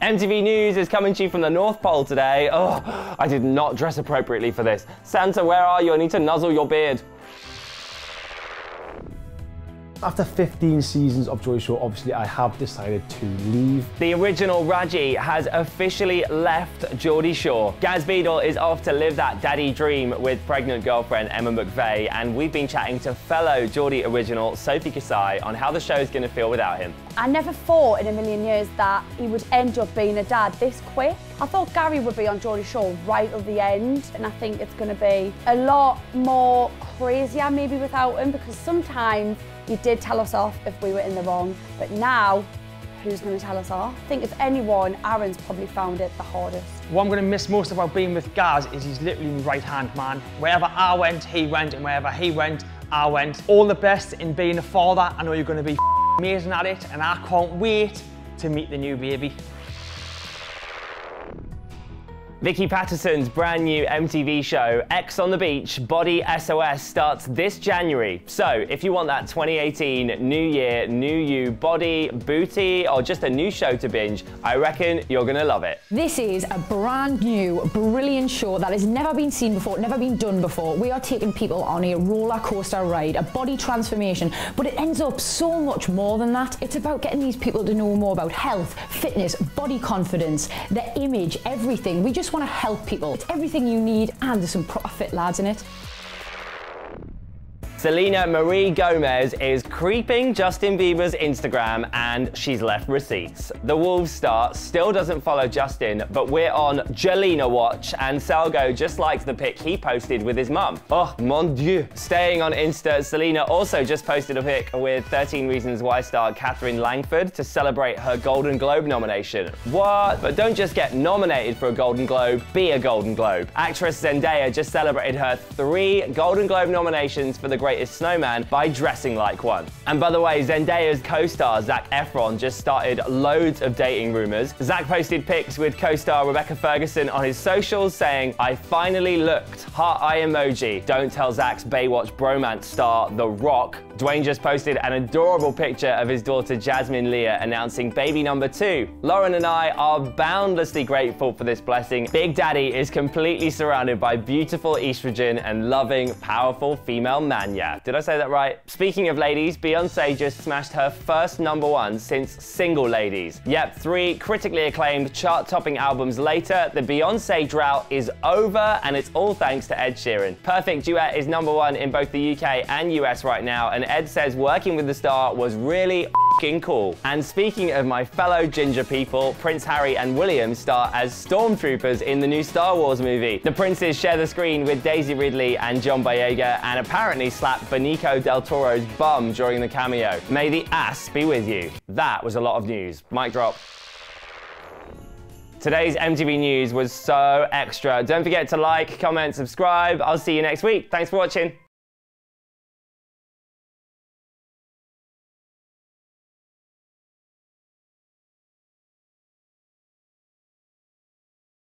MTV News is coming to you from the North Pole today. Oh, I did not dress appropriately for this. Santa, where are you? I need to nuzzle your beard. After 15 seasons of Geordie Shore, obviously I have decided to leave. The original Raji has officially left Geordie Shore. Gaz Beadle is off to live that daddy dream with pregnant girlfriend Emma McVey, and we've been chatting to fellow Geordie original Sophie Kasaei on how the show's going to feel without him. I never thought in a million years that he would end up being a dad this quick. I thought Gary would be on Geordie Shore right at the end, and I think it's going to be a lot more crazier maybe without him, because sometimes he did tell us off if we were in the wrong, but now, who's going to tell us off? I think if anyone, Aaron's probably found it the hardest. What I'm going to miss most about being with Gaz is he's literally my right-hand man. Wherever I went, he went, and wherever he went, I went. All the best in being a father. I know you're going to be amazing at it, and I can't wait to meet the new baby. Vicky Patterson's brand new MTV show, Ex on the Beach Body SOS, starts this January. So if you want that 2018 New Year, New You body, booty, or just a new show to binge, I reckon you're gonna love it. This is a brand new, brilliant show that has never been seen before, never been done before. We are taking people on a roller coaster ride, a body transformation, but it ends up so much more than that. It's about getting these people to know more about health, fitness, body confidence, their image, everything. We just want to help people. It's everything you need, and there's some proper fit lads in it. Selena Marie Gomez is creeping Justin Bieber's Instagram, and she's left receipts. The Wolves star still doesn't follow Justin, but we're on Jelena watch, and Salgo just liked the pic he posted with his mum. Oh, mon dieu. Staying on Insta, Selena also just posted a pic with 13 Reasons Why star Catherine Langford to celebrate her Golden Globe nomination. What? But don't just get nominated for a Golden Globe, be a Golden Globe. Actress Zendaya just celebrated her 3 Golden Globe nominations for the Greatest Snowman by dressing like one. And by the way, Zendaya's co-star Zac Efron just started loads of dating rumors. Zac posted pics with co-star Rebecca Ferguson on his socials saying, "I finally looked, heart eye emoji." Don't tell Zac's Baywatch bromance star The Rock. Dwayne just posted an adorable picture of his daughter Jasmine Leah announcing baby number 2. Lauren and I are boundlessly grateful for this blessing. Big Daddy is completely surrounded by beautiful estrogen and loving, powerful female man. Yeah, did I say that right? Speaking of ladies, Beyoncé just smashed her first #1 since Single Ladies. Yep, 3 critically acclaimed chart-topping albums later, the Beyoncé drought is over, and it's all thanks to Ed Sheeran. Perfect Duet is #1 in both the UK and US right now, and Ed says working with the star was really f***ing cool. And speaking of my fellow ginger people, Prince Harry and William star as stormtroopers in the new Star Wars movie. The princes share the screen with Daisy Ridley and John Boyega, and apparently slapped Benicio del Toro's bum during the cameo. May the ass be with you. That was a lot of news. Mic drop. Today's MTV News was so extra. Don't forget to like, comment, subscribe. I'll see you next week. Thanks for watching.